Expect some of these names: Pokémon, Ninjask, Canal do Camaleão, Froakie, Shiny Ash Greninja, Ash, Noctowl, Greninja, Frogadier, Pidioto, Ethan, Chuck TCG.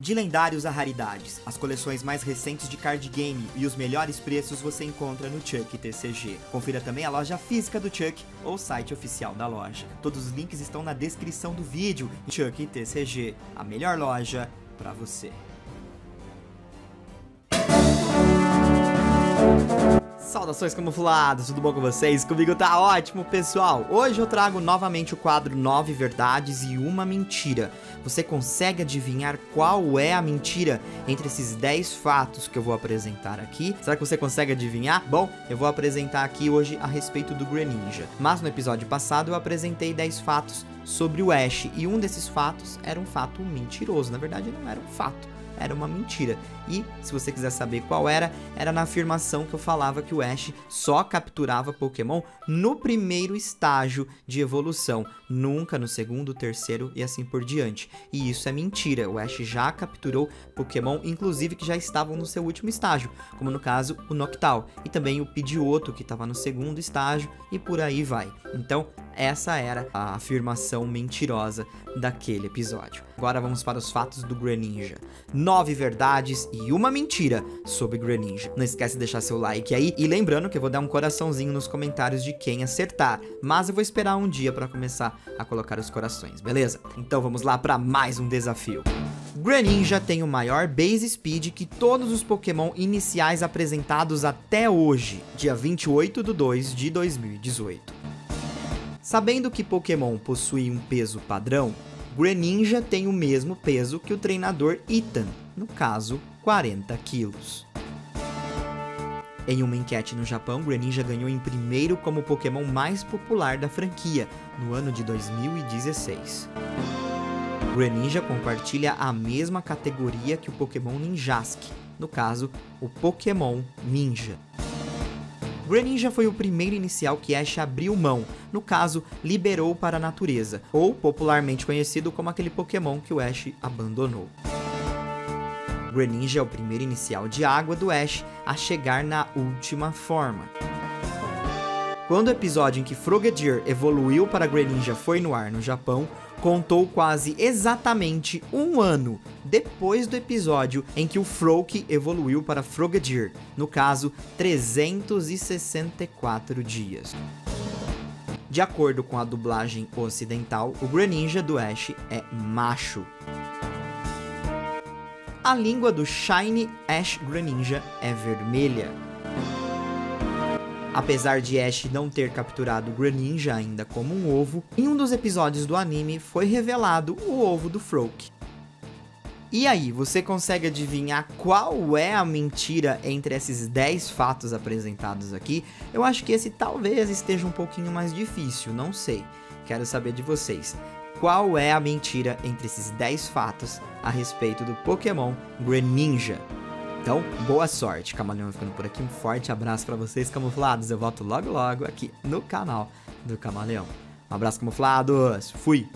De lendários a raridades, as coleções mais recentes de card game e os melhores preços você encontra no Chuck TCG. Confira também a loja física do Chuck ou o site oficial da loja. Todos os links estão na descrição do vídeo. Chuck TCG, a melhor loja para você. Saudações camuflados, tudo bom com vocês? Comigo tá ótimo, pessoal! Hoje eu trago novamente o quadro 9 verdades e uma mentira. Você consegue adivinhar qual é a mentira entre esses 10 fatos que eu vou apresentar aqui? Será que você consegue adivinhar? Bom, eu vou apresentar aqui hoje a respeito do Greninja. Mas no episódio passado eu apresentei 10 fatos sobre o Ash, e um desses fatos era um fato mentiroso. Na verdade não era um fato, era uma mentira. E, se você quiser saber qual era, era na afirmação que eu falava que o Ash só capturava Pokémon no primeiro estágio de evolução, nunca no segundo, terceiro e assim por diante. E isso é mentira, o Ash já capturou Pokémon, inclusive que já estavam no seu último estágio, como no caso o Noctowl, e também o Pidioto, que estava no segundo estágio, e por aí vai. Então, essa era a afirmação mentirosa daquele episódio. Agora vamos para os fatos do Greninja. 9 verdades e uma mentira sobre Greninja. Não esquece de deixar seu like aí. E lembrando que eu vou dar um coraçãozinho nos comentários de quem acertar. Mas eu vou esperar um dia para começar a colocar os corações, beleza? Então vamos lá para mais um desafio. Greninja tem o maior base speed que todos os Pokémon iniciais apresentados até hoje, dia 28 de 2 de 2018. Sabendo que Pokémon possui um peso padrão, Greninja tem o mesmo peso que o treinador Ethan, no caso, 40 quilos. Em uma enquete no Japão, Greninja ganhou em primeiro como o Pokémon mais popular da franquia, no ano de 2016. Greninja compartilha a mesma categoria que o Pokémon Ninjask, no caso, o Pokémon Ninja. Greninja foi o primeiro inicial que Ash abriu mão, no caso, liberou para a natureza, ou popularmente conhecido como aquele Pokémon que o Ash abandonou. Greninja é o primeiro inicial de água do Ash a chegar na última forma. Quando o episódio em que Frogadier evoluiu para Greninja foi no ar no Japão, contou quase exatamente um ano depois do episódio em que o Froakie evoluiu para Frogadier, no caso, 364 dias. De acordo com a dublagem ocidental, o Greninja do Ash é macho. A língua do Shiny Ash Greninja é vermelha. Apesar de Ash não ter capturado Greninja ainda como um ovo, em um dos episódios do anime foi revelado o ovo do Froakie. E aí, você consegue adivinhar qual é a mentira entre esses 10 fatos apresentados aqui? Eu acho que esse talvez esteja um pouquinho mais difícil, não sei. Quero saber de vocês. Qual é a mentira entre esses 10 fatos a respeito do Pokémon Greninja? Então, boa sorte, camaleão ficando por aqui, um forte abraço pra vocês camuflados, eu volto logo logo aqui no canal do Camaleão. Um abraço camuflados, fui!